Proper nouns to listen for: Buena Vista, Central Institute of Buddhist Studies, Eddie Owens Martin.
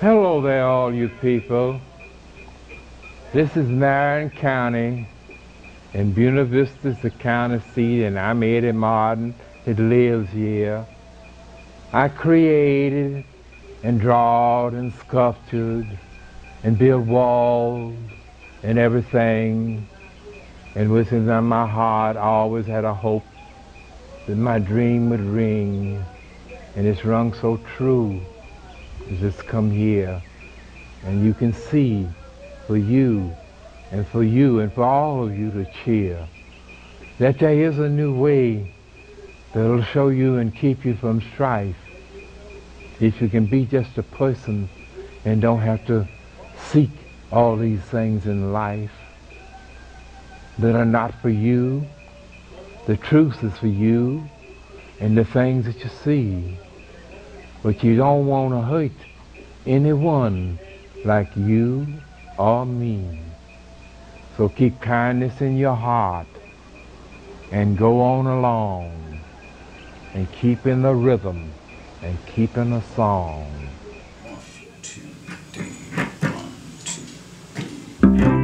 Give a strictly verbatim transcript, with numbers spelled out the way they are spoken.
Hello there, all you people. This is Marion County, and Buena Vista is the county seat, and I'm Eddie Martin that lives here. I created and drawed and sculptured and built walls and everything, and within my heart I always had a hope that my dream would ring, and it's rung so true as it's come here, and you can see for you and for you and for all of you to cheer that there is a new way that'll show you and keep you from strife, if you can be just a person and don't have to seek all these things in life that are not for you. The truth is for you and the things that you see, but you don't want to hurt anyone like you or me. So keep kindness in your heart and go on along and keep in the rhythm and keep in the song. One, two, three, one, two, three.